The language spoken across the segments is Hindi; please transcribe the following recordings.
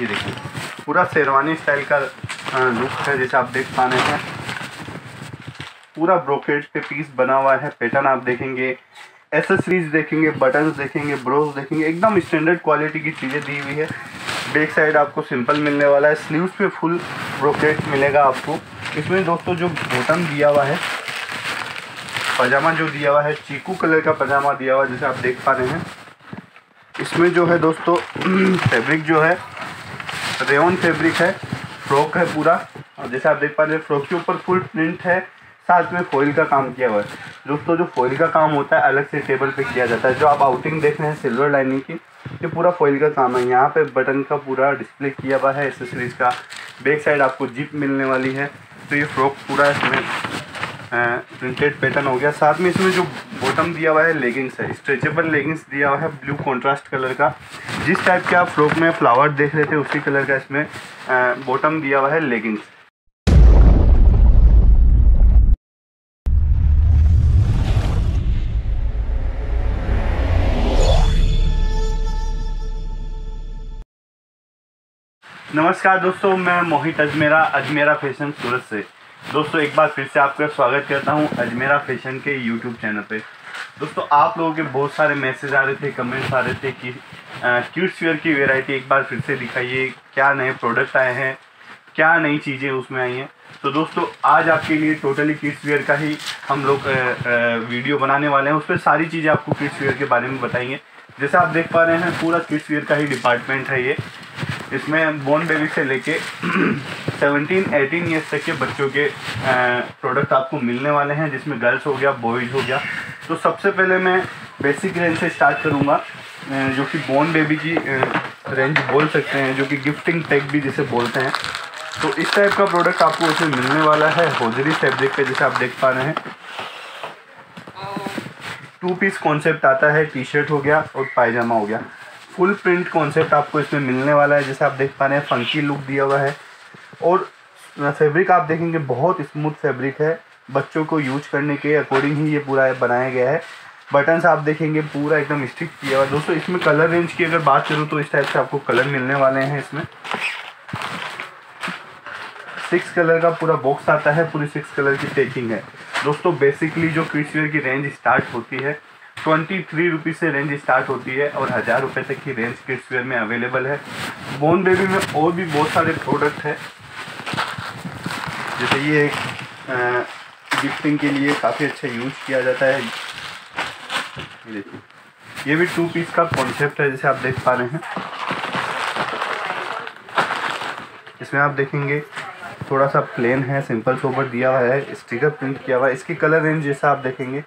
ये देखिए पूरा शेरवानी स्टाइल का लुक है, जैसे आप देख पा रहे हैं पूरा ब्रोकेट पे पीस बना हुआ है। पैटर्न आप देखेंगे, एसेसरीज देखेंगे, बटन्स देखेंगे, ब्रोज देखेंगे, एकदम स्टैंडर्ड क्वालिटी की चीज़ें दी हुई है। बैक साइड आपको सिंपल मिलने वाला है, स्लीव्स पे फुल ब्रोकेट मिलेगा आपको। इसमें दोस्तों जो बॉटम दिया हुआ है, पजामा जो दिया हुआ है चीकू कलर का पजामा दिया हुआ है, जैसे आप देख पा रहे हैं। इसमें जो है दोस्तों फैब्रिक जो है रेयन फैब्रिक है, फ्रॉक है पूरा, और जैसे आप देख पा रहे हैं फ्रॉक के ऊपर फुल प्रिंट है, साथ में फॉइल का काम किया हुआ है। दोस्तों जो फॉइल का काम होता है अलग से टेबल पे किया जाता है। जो आप आउटिंग देख रहे हैं सिल्वर लाइनिंग की, ये पूरा फॉइल का काम है। यहाँ पे बटन का पूरा डिस्प्ले किया हुआ है, एसेसरीज का। बैक साइड आपको जिप मिलने वाली है। तो ये फ्रॉक पूरा इसमें प्रिंटेड पैटर्न हो गया। साथ में इसमें जो बॉटम दिया हुआ है लेगिंग्स है, स्ट्रेचेबल लेगिंग्स दिया हुआ है ब्लू कॉन्ट्रास्ट कलर का। जिस टाइप के आप फ्रॉक में फ्लावर देख रहे थे उसी कलर का इसमें बॉटम दिया हुआ है लेगिंग्स। नमस्कार दोस्तों, मैं मोहित अजमेरा फैशन सूरत से दोस्तों एक बार फिर से आपका स्वागत करता हूं अजमेरा फैशन के यूट्यूब चैनल पे। दोस्तों आप लोगों के बहुत सारे मैसेज आ रहे थे, कमेंट्स आ रहे थे कि किड्स वेयर की वैरायटी एक बार फिर से दिखाइए, क्या नए प्रोडक्ट आए हैं, क्या नई चीज़ें उसमें आई हैं। तो दोस्तों आज आपके लिए टोटली किड्स वेयर का ही हम लोग वीडियो बनाने वाले हैं। उस पर सारी चीज़ें आपको किड्स वेयर के बारे में बताएंगे। जैसा आप देख पा रहे हैं पूरा किड्स वेयर का ही डिपार्टमेंट है ये। इसमें बोर्न बेबी से लेके 17-18 ईयर्स तक के बच्चों के प्रोडक्ट आपको मिलने वाले हैं, जिसमें गर्ल्स हो गया, बॉयज़ हो गया। तो सबसे पहले मैं बेसिक रेंज से स्टार्ट करूँगा, जो कि बोर्न बेबी की रेंज बोल सकते हैं, जो कि गिफ्टिंग पैक भी जिसे बोलते हैं। तो इस टाइप का प्रोडक्ट आपको उसे मिलने वाला है होजरी फैब्रिक पे, जैसे आप देख पा रहे हैं। टू पीस कॉन्सेप्ट आता है, टी शर्ट हो गया और पायजामा हो गया। फुल प्रिंट कॉन्सेप्ट आपको इसमें मिलने वाला है, जैसे आप देख पा रहे हैं फंकी लुक दिया हुआ है। और फैब्रिक आप देखेंगे बहुत स्मूथ फैब्रिक है, बच्चों को यूज करने के अकॉर्डिंग ही ये पूरा बनाया गया है। बटन्स आप देखेंगे पूरा एकदम स्टिक किया हुआ है। दोस्तों इसमें कलर रेंज की अगर बात करूँ तो इस टाइप से आपको कलर मिलने वाले हैं। इसमें 6 कलर का पूरा बॉक्स आता है, पूरी 6 कलर की पैकिंग है। दोस्तों बेसिकली जो किड्स वेयर की रेंज स्टार्ट होती है 23 रुपीज़ से रेंज स्टार्ट होती है और 1000 रुपये तक की रेंज किड्स वेयर में अवेलेबल है। बोर्न बेबी में और भी बहुत सारे प्रोडक्ट है, जैसे ये एक गिफ्टिंग के लिए काफ़ी अच्छा यूज किया जाता है। देखिए ये भी 2 पीस का कॉन्सेप्ट है, जैसे आप देख पा रहे हैं। इसमें आप देखेंगे थोड़ा सा प्लेन है, सिंपल सोबर दिया हुआ है, स्टिकर प्रिंट किया हुआ है। इसकी कलर रेंज जैसा आप देखेंगे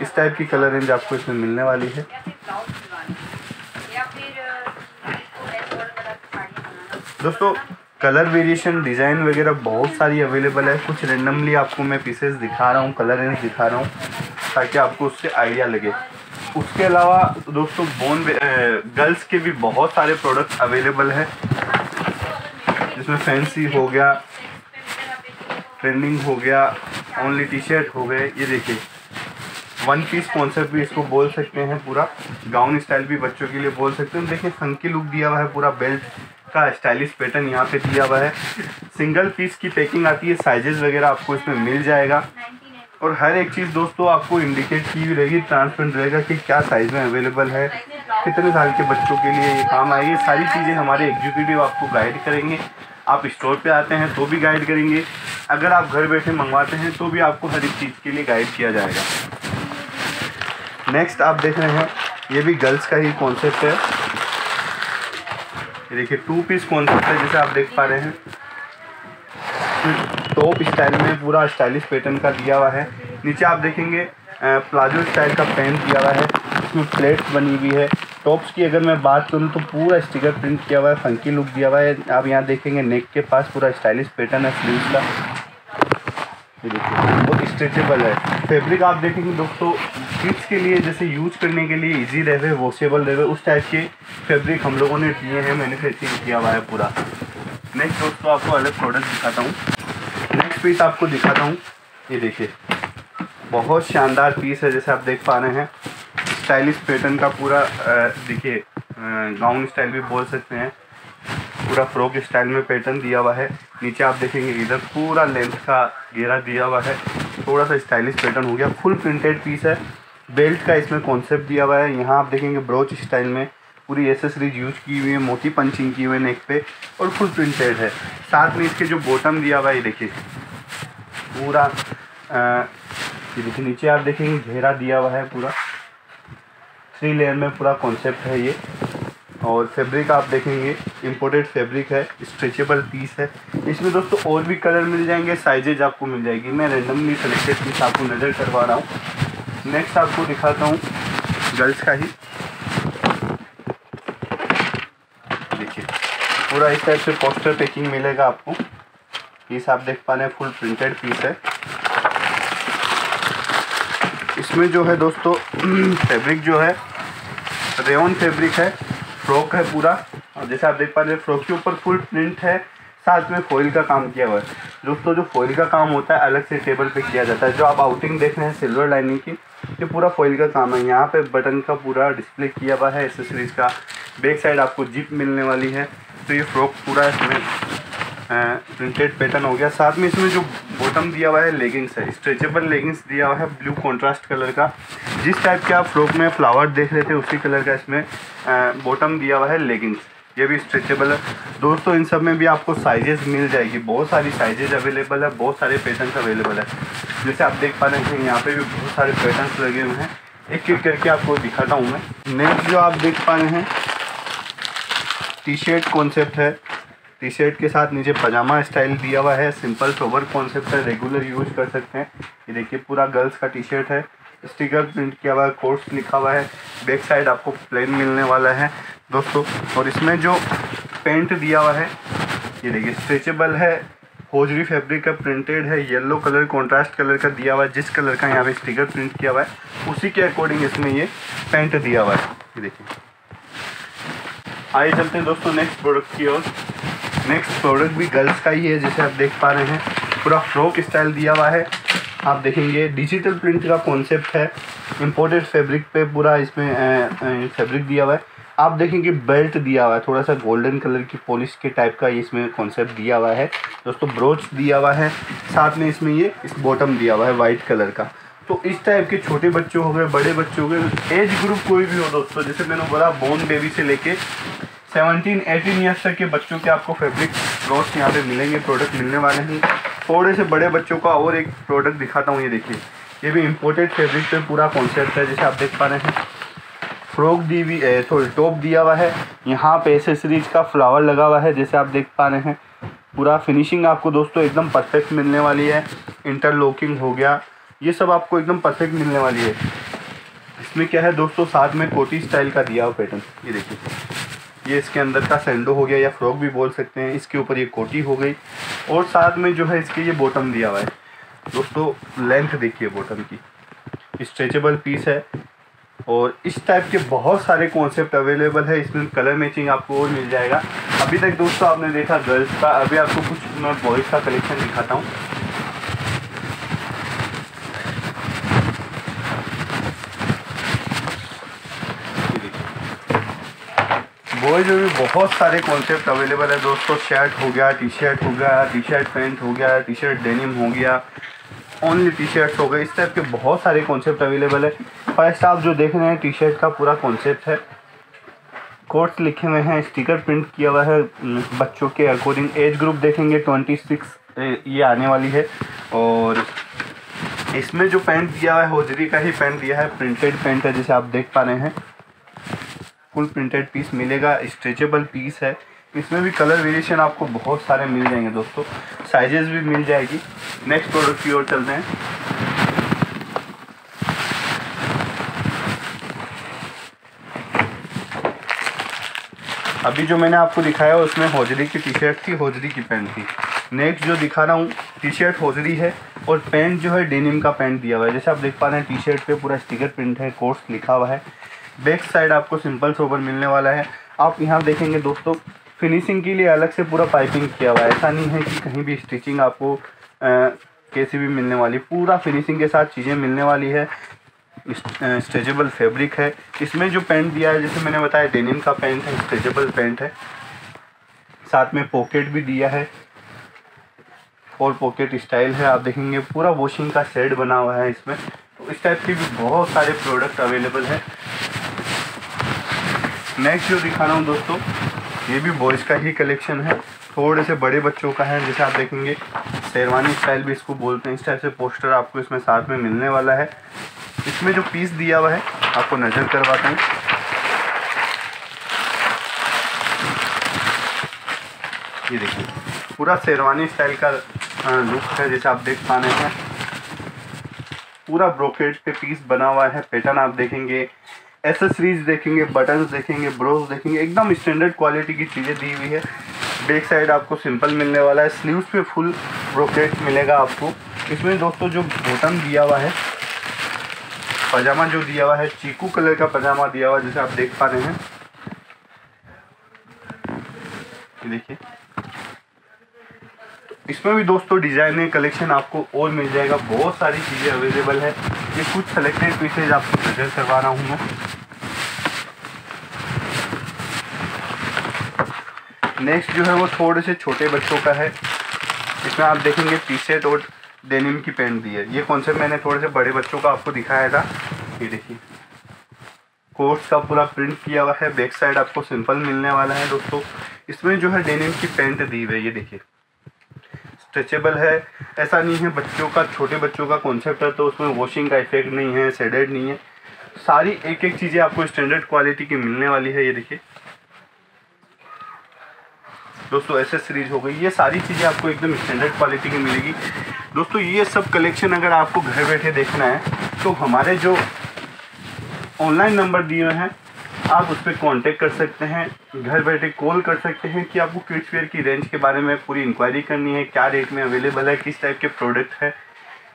इस टाइप की कलर रेंज आपको इसमें मिलने वाली है। दोस्तों कलर वेरिएशन, डिज़ाइन वगैरह बहुत सारी अवेलेबल है। कुछ रेंडमली आपको मैं पीसेस दिखा रहा हूँ, कलर रेंज दिखा रहा हूँ ताकि आपको उससे आइडिया लगे। उसके अलावा दोस्तों बोन गर्ल्स के भी बहुत सारे प्रोडक्ट अवेलेबल है, जिसमें फैंसी हो गया, ट्रेंडिंग हो गया, ओनली टी शर्ट हो गए। ये देखिए 1 पीस कॉन्सेप्ट भी इसको बोल सकते हैं, पूरा गाउन स्टाइल भी बच्चों के लिए बोल सकते हैं। देखिए फंकी लुक दिया हुआ है, पूरा बेल्ट का स्टाइलिश पैटर्न यहाँ पे दिया हुआ है। सिंगल पीस की पैकिंग आती है, साइजेस वगैरह आपको इसमें मिल जाएगा। और हर एक चीज़ दोस्तों आपको इंडिकेट की हुई रहेगी, ट्रांसपेरेंट रहेगा कि क्या साइज़ में अवेलेबल है, कितने साल के बच्चों के लिए ये काम आएगी। सारी चीज़ें हमारे एग्जीक्यूटिव आपको गाइड करेंगे। आप स्टोर पे आते हैं तो भी गाइड करेंगे, अगर आप घर बैठे मंगवाते हैं तो भी आपको हर एक चीज़ के लिए गाइड किया जाएगा। नेक्स्ट आप देख रहे हैं ये भी गर्ल्स का ही कॉन्सेप्ट है। ये देखिए 2 पीस कॉन्सेप्ट है, जैसे आप देख पा रहे हैं। टॉप स्टाइल में पूरा स्टाइलिश पैटर्न का दिया हुआ है। नीचे आप देखेंगे प्लाजो स्टाइल का पैंट दिया हुआ है, इसमें प्लेट्स बनी हुई है। टॉप्स की अगर मैं बात करूं तो पूरा स्टिकर प्रिंट किया हुआ है, फंकी लुक दिया हुआ है। आप यहाँ देखेंगे नेक के पास पूरा स्टाइलिश पैटर्न है स्लीव्स का। ये देखिए बहुत स्ट्रेचेबल है फैब्रिक। आप देखेंगे दोस्तों किड्स के लिए जैसे यूज करने के लिए इजी रहे, वॉशेबल रहे, उस टाइप के फैब्रिक हम लोगों ने दिए हैं, मैन्युफैक्चरिंग किया हुआ है पूरा। नेक्स्ट दोस्तों आपको अलग प्रोडक्ट दिखाता हूँ, नेक्स्ट पीस आपको दिखाता हूँ। ये देखिए बहुत शानदार पीस है, जैसे आप देख पा रहे हैं स्टाइलिश पैटर्न का पूरा। देखिए गाउन स्टाइल भी बोल सकते हैं। पूरा फ्रॉक स्टाइल में पैटर्न दिया हुआ है। नीचे आप देखेंगे इधर पूरा लेंथ का घेरा दिया हुआ है, थोड़ा सा स्टाइलिश पैटर्न हो गया। फुल प्रिंटेड पीस है, बेल्ट का इसमें कॉन्सेप्ट दिया हुआ है। यहाँ आप देखेंगे ब्रोच स्टाइल में पूरी एसेसरीज यूज की हुई है, मोती पंचिंग की हुई है नेक पे और फुल प्रिंटेड है। साथ में इसके जो बॉटम दिया हुआ है ये देखिए पूरा, ये देखिए नीचे आप देखेंगे घेरा दिया हुआ है पूरा, 3 लेयर में पूरा कॉन्सेप्ट है ये। और फैब्रिक आप देखेंगे इंपोर्टेड फैब्रिक है, स्ट्रेचेबल पीस है। इसमें दोस्तों और भी कलर मिल जाएंगे, साइजेज आपको मिल जाएगी। मैं रैंडमली सेलेक्टेड पीस आपको नज़र करवा रहा हूँ। नेक्स्ट आपको दिखाता हूँ गर्ल्स का ही, देखिए पूरा इस टाइप से पोस्टर पैकिंग मिलेगा आपको। पीस आप देख पा रहे हैं, फुल प्रिंटेड पीस है। इसमें जो है दोस्तों फैब्रिक जो है रेयन फैब्रिक है, फ्रॉक है पूरा। और जैसे आप देख पा रहे हैं फ्रॉक के ऊपर फुल प्रिंट है, साथ में फॉइल का काम किया हुआ है। दोस्तों जो फॉइल का काम होता है अलग से टेबल पे किया जाता है। जो आप आउटिंग देख रहे हैं सिल्वर लाइनिंग की, ये पूरा फॉइल का काम है। यहाँ पे बटन का पूरा डिस्प्ले किया हुआ है, एसेसरीज का। बैक साइड आपको जिप मिलने वाली है। तो ये फ्रॉक पूरा इसमें प्रिंटेड पैटर्न हो गया। साथ में इसमें जो बॉटम दिया हुआ है लेगिंग्स है, स्ट्रेचेबल लेगिंग्स दिया हुआ है ब्लू कॉन्ट्रास्ट कलर का। जिस टाइप के आप फ्रॉक में फ्लावर देख रहे थे उसी कलर का इसमें बॉटम दिया हुआ है लेगिंग्स, ये भी स्ट्रेचेबल है। दोस्तों इन सब में भी आपको साइजेस मिल जाएगी, बहुत सारी साइजेज अवेलेबल है, बहुत सारे पैटर्न्स अवेलेबल है। जैसे आप देख पा रहे हैं यहाँ पे भी बहुत सारे पैटर्न्स लगे हुए हैं। एक एक करके आपको दिखाता हूँ मैं। नेक्स्ट जो आप देख पा रहे हैं टी शर्ट कॉन्सेप्ट है, टी शर्ट के साथ नीचे पजामा स्टाइल दिया हुआ है। सिंपल सोबर कॉन्सेप्ट है, रेगुलर यूज कर सकते हैं। ये देखिए पूरा गर्ल्स का टी शर्ट है, स्टिकर प्रिंट किया हुआ है, कोर्स लिखा हुआ है। बैक साइड आपको प्लेन मिलने वाला है दोस्तों। और इसमें जो पेंट दिया हुआ है ये देखिए स्ट्रेचेबल है, होजरी फैब्रिक का प्रिंटेड है, येलो कलर कॉन्ट्रास्ट कलर का दिया हुआ है। जिस कलर का यहाँ पे स्टिकर प्रिंट किया हुआ है उसी के अकॉर्डिंग इसमें ये पेंट दिया हुआ है, ये देखिए। आइए चलते हैं दोस्तों नेक्स्ट प्रोडक्ट की ओर। नेक्स्ट प्रोडक्ट भी गर्ल्स का ही है। जैसे आप देख पा रहे हैं पूरा फ्रॉक स्टाइल दिया हुआ है। आप देखेंगे डिजिटल प्रिंट का कॉन्सेप्ट है, इंपोर्टेड फैब्रिक पे पूरा इसमें फैब्रिक दिया हुआ है। आप देखेंगे बेल्ट दिया हुआ है, थोड़ा सा गोल्डन कलर की पॉलिश के टाइप का इसमें कॉन्सेप्ट दिया हुआ है दोस्तों। ब्रोच दिया हुआ है, साथ में इसमें ये इस बॉटम दिया हुआ है वाइट कलर का। तो इस टाइप के छोटे बच्चे हो गए, बड़े बच्चे हो गए, एज ग्रुप कोई भी हो दोस्तों, जैसे मैंने बोला बोर्न बेबी से लेके 17-18 ईयर्स तक के बच्चों के आपको फैब्रिक क्लॉथ्स यहाँ पे मिलेंगे, प्रोडक्ट मिलने वाले हैं। थोड़े से बड़े बच्चों का और एक प्रोडक्ट दिखाता हूँ, ये देखिए ये भी इम्पोर्टेड फैब्रिक पे पूरा कॉन्सेप्ट है। जैसे आप देख पा रहे हैं फ्रॉक दी हुई सॉरी टॉप दिया हुआ है, यहाँ पे एसेसरीज का फ्लावर लगा हुआ है। जैसे आप देख पा रहे हैं पूरा फिनिशिंग आपको दोस्तों एकदम परफेक्ट मिलने वाली है, इंटरलॉकिंग हो गया, ये सब आपको एकदम परफेक्ट मिलने वाली है। इसमें क्या है दोस्तों, साथ में कोटी स्टाइल का दिया हुआ पैटर्न, ये देखिए ये इसके अंदर का सैंडो हो गया या फ्रॉक भी बोल सकते हैं, इसके ऊपर ये कोटी हो गई। और साथ में जो है इसके ये बॉटम दिया हुआ है दोस्तों, लेंथ देखिए बॉटम की, स्ट्रेचेबल पीस है। और इस टाइप के बहुत सारे कॉन्सेप्ट अवेलेबल है। इसमें कलर मैचिंग आपको और मिल जाएगा। अभी तक दोस्तों आपने देखा गर्ल्स का, अभी आपको कुछ मैं बॉयज़ का कलेक्शन दिखाता हूँ। बॉयज़ में भी बहुत सारे कॉन्सेप्ट अवेलेबल है दोस्तों। शर्ट हो गया, टी शर्ट हो गया, टी शर्ट पैंट हो गया, टी शर्ट डेनिम हो गया, ओनली टी शर्ट्स हो गए, इस टाइप के बहुत सारे कॉन्सेप्ट अवेलेबल है। फर्स्ट आप जो देख रहे हैं टी शर्ट का पूरा कॉन्सेप्ट है, कोट्स लिखे हुए हैं, स्टिकर प्रिंट किया हुआ है। बच्चों के अकॉर्डिंग एज ग्रुप देखेंगे 26 ये आने वाली है। और इसमें जो पैंट दिया हुआ है होजरी का ही पैंट दिया है, प्रिंटेड पैंट है। जैसे आप देख पा रहे हैं फुल प्रिंटेड पीस मिलेगा, स्ट्रेचेबल पीस है। इसमें भी कलर वेरिएशन आपको बहुत सारे मिल जाएंगे दोस्तों, साइजेस भी मिल जाएगी। नेक्स्ट प्रोडक्ट की ओर चलते हैं। अभी जो मैंने आपको दिखाया उसमें होजरी की टी शर्ट थी, होजरी की पैंट थी। नेक्स्ट जो दिखा रहा हूँ टी शर्ट होजरी है और पैंट जो है डेनिम का पैंट दिया हुआ है। जैसे आप देख पा रहे हैं टी शर्ट पे पूरा स्टिकर प्रिंट है, कोर्स लिखा हुआ है। बैक साइड आपको सिंपल सोबर मिलने वाला है। आप यहाँ देखेंगे दोस्तों फिनिशिंग के लिए अलग से पूरा पाइपिंग किया हुआ है, ऐसा नहीं है कि कहीं भी स्टिचिंग आपको कैसी भी मिलने वाली, पूरा फिनिशिंग के साथ चीज़ें मिलने वाली है। स्ट्रेचेबल फैब्रिक है। इसमें जो पैंट दिया है जैसे मैंने बताया डेनिम का पैंट है, स्ट्रेचेबल पैंट है। साथ में पॉकेट भी दिया है, 4 पॉकेट स्टाइल है। आप देखेंगे पूरा वॉशिंग का सेट बना हुआ है इसमें। तो इस टाइप के भी बहुत सारे प्रोडक्ट अवेलेबल है। नेक्स्ट जो दिखा रहा हूँ दोस्तों, ये भी बॉयज़ का ही कलेक्शन है, थोड़े से बड़े बच्चों का है। जैसे आप देखेंगे शेरवानी स्टाइल भी इसको बोलते हैं। इस टाइप से पोस्टर आपको इसमें साथ में मिलने वाला है। इसमें जो पीस दिया हुआ है आपको नज़र करवाता हूँ। ये देखिए पूरा शेरवानी स्टाइल का लुक है। जैसे आप देख पा रहे हैं पूरा ब्रोकेट पे पीस बना हुआ है। पैटर्न आप देखेंगे, एसेसरीज देखेंगे, बटन्स देखेंगे, ब्रोस देखेंगे, एकदम स्टैंडर्ड क्वालिटी की चीज़ें दी हुई है। बैक साइड आपको सिंपल मिलने वाला है, स्लीव्स पे फुल ब्रोकेट मिलेगा आपको। इसमें दोस्तों जो बॉटम दिया हुआ है, पजामा जो दिया हुआ है चीकू कलर का पजामा दिया हुआ है, जैसे आप देख पा रहे हैं। ये देखिए इसमें भी दोस्तों डिजाइनिंग कलेक्शन आपको और मिल जाएगा, बहुत सारी चीज़ें अवेलेबल है। ये कुछ सेलेक्टेड पीसेज आपको नजर करवा रहा हूँ मैं। नेक्स्ट जो है वो थोड़े से छोटे बच्चों का है। इसमें आप देखेंगे टी शर्ट और डेनिम की पैंट दी है। ये कॉन्सेप्ट मैंने थोड़े से बड़े बच्चों का आपको दिखाया था। ये देखिए कोट्स का पूरा प्रिंट किया हुआ है। बैक साइड आपको सिंपल मिलने वाला है दोस्तों। इसमें जो है डेनिम की पैंट दी हुई है। ये देखिए स्ट्रेचेबल है, ऐसा नहीं है बच्चों का, छोटे बच्चों का कॉन्सेप्ट है तो उसमें वॉशिंग का इफेक्ट नहीं है, शेडेड नहीं है। सारी एक एक चीज़ें आपको स्टैंडर्ड क्वालिटी की मिलने वाली है। ये देखिए दोस्तों एसेसरीज हो गई, ये सारी चीज़ें आपको एकदम स्टैंडर्ड क्वालिटी की मिलेगी। दोस्तों ये सब कलेक्शन अगर आपको घर बैठे देखना है तो हमारे जो ऑनलाइन नंबर दिए हुए हैं आप उस पर कॉन्टेक्ट कर सकते हैं, घर बैठे कॉल कर सकते हैं कि आपको किड्स वेयर की रेंज के बारे में पूरी इंक्वायरी करनी है, क्या रेट में अवेलेबल है, किस टाइप के प्रोडक्ट है।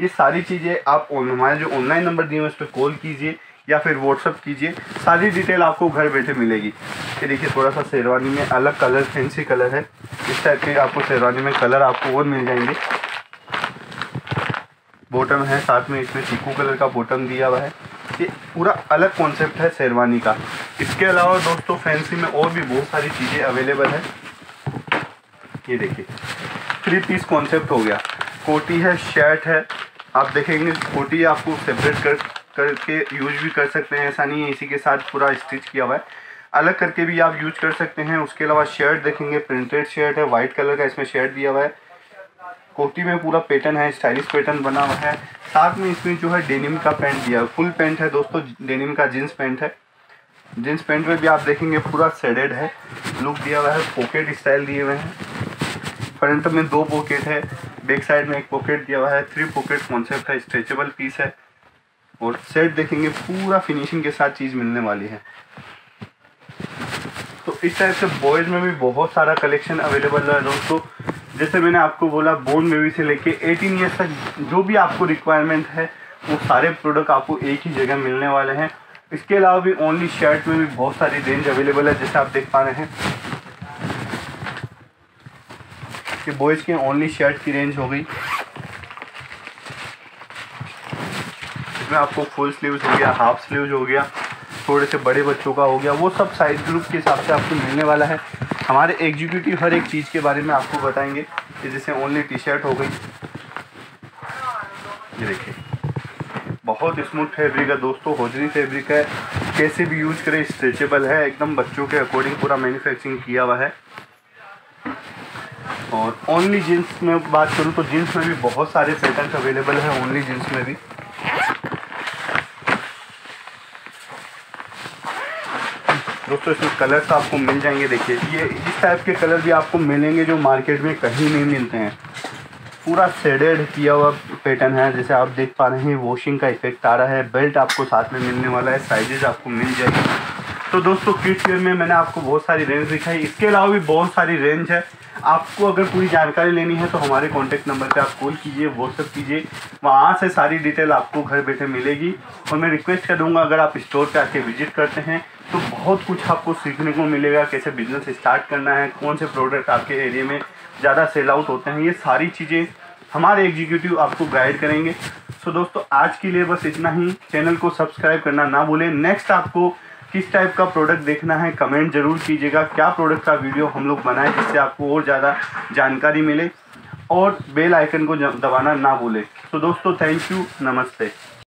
ये सारी चीज़ें आप हमारे जो ऑनलाइन नंबर दिए हैं उस पर कॉल कीजिए या फिर व्हाट्सअप कीजिए, सारी डिटेल आपको घर बैठे मिलेगी। ये देखिए थोड़ा सा शेरवानी में अलग कलर, फैंसी कलर है। इस टाइप के आपको शेरवानी में कलर आपको और मिल जाएंगे। बॉटम है साथ में, इसमें चीकू कलर का बॉटम दिया हुआ है। ये पूरा अलग कॉन्सेप्ट है शेरवानी का। इसके अलावा दोस्तों फैंसी में और भी बहुत सारी चीज़ें अवेलेबल है। ये देखिए 3 पीस कॉन्सेप्ट हो गया, कोटी है, शर्ट है। आप देखेंगे कोटी आपको सेपरेट करके यूज भी कर सकते हैं, ऐसा नहीं है इसी के साथ पूरा स्टिच किया हुआ है, अलग करके भी आप यूज कर सकते हैं। उसके अलावा शर्ट देखेंगे, प्रिंटेड शर्ट है, वाइट कलर का इसमें शर्ट दिया हुआ है। कोटी में पूरा पैटर्न है, स्टाइलिश पैटर्न बना हुआ है। साथ में इसमें जो है डेनिम का पैंट दिया है, फुल पैंट है दोस्तों, डेनिम का जींस पैंट है। जींस पैंट में भी आप देखेंगे पूरा शेडेड है लुक दिया हुआ है, पॉकेट स्टाइल दिए हुए हैं। फ्रंट में 2 पॉकेट है, बैक साइड में 1 पॉकेट दिया हुआ है। 3 पॉकेट कॉन्सेप्ट है, स्ट्रेचेबल पीस है। और सेट देखेंगे पूरा फिनिशिंग के साथ चीज़ मिलने वाली है। तो इस टाइप से बॉयज़ में भी बहुत सारा कलेक्शन अवेलेबल है दोस्तों। जैसे मैंने आपको बोला बोर्न बेबी से लेके 18 ईयर्स तक जो भी आपको रिक्वायरमेंट है वो सारे प्रोडक्ट आपको एक ही जगह मिलने वाले हैं। इसके अलावा भी ओनली शर्ट में भी बहुत सारी रेंज अवेलेबल है। जैसे आप देख पा रहे हैं कि बॉयज़ के ओनली शर्ट की रेंज हो गई, इसमें आपको फुल स्लीव्स हो गया, हाफ स्लीव्स हो गया, थोड़े से बड़े बच्चों का हो गया, वो सब साइज ग्रुप के हिसाब से आपको मिलने वाला है। हमारे एग्जीक्यूटिव हर एक चीज़ के बारे में आपको बताएंगे। जैसे ओनली टी शर्ट हो गई, ये देखिए बहुत स्मूथ फैब्रिक है दोस्तों, होजरी फैब्रिक है, कैसे भी यूज करें स्ट्रेचेबल है, एकदम बच्चों के अकॉर्डिंग पूरा मैन्युफैक्चरिंग किया हुआ है। और ओनली जीन्स में बात करूँ तो जीन्स में भी बहुत सारे पैटर्न अवेलेबल है। ओनली जीन्स में भी दोस्तों इसमें कलर्स आपको मिल जाएंगे। देखिए ये इस टाइप के कलर भी आपको मिलेंगे जो मार्केट में कहीं नहीं मिलते हैं। पूरा शेडेड किया हुआ पैटर्न है, जैसे आप देख पा रहे हैं वॉशिंग का इफेक्ट आ रहा है। बेल्ट आपको साथ में मिलने वाला है, साइजेज आपको मिल जाएगी। तो दोस्तों किड्स वेयर में मैंने आपको बहुत सारी रेंज दिखाई, इसके अलावा भी बहुत सारी रेंज है। आपको अगर पूरी जानकारी लेनी है तो हमारे कॉन्टैक्ट नंबर पे आप कॉल कीजिए, व्हाट्सअप कीजिए, वहाँ से सारी डिटेल आपको घर बैठे मिलेगी। और मैं रिक्वेस्ट करूँगा अगर आप स्टोर पे आके विजिट करते हैं तो बहुत कुछ आपको सीखने को मिलेगा, कैसे बिजनेस स्टार्ट करना है, कौन से प्रोडक्ट आपके एरिया में ज़्यादा सेल आउट होते हैं, ये सारी चीज़ें हमारे एग्जीक्यूटिव आपको गाइड करेंगे। सो दोस्तों आज के लिए बस इतना ही। चैनल को सब्सक्राइब करना ना भूलें। नेक्स्ट आपको किस टाइप का प्रोडक्ट देखना है कमेंट ज़रूर कीजिएगा, क्या प्रोडक्ट का वीडियो हम लोग बनाएं जिससे आपको और ज़्यादा जानकारी मिले, और बेल आइकन को दबाना ना भूलें। तो दोस्तों थैंक यू, नमस्ते।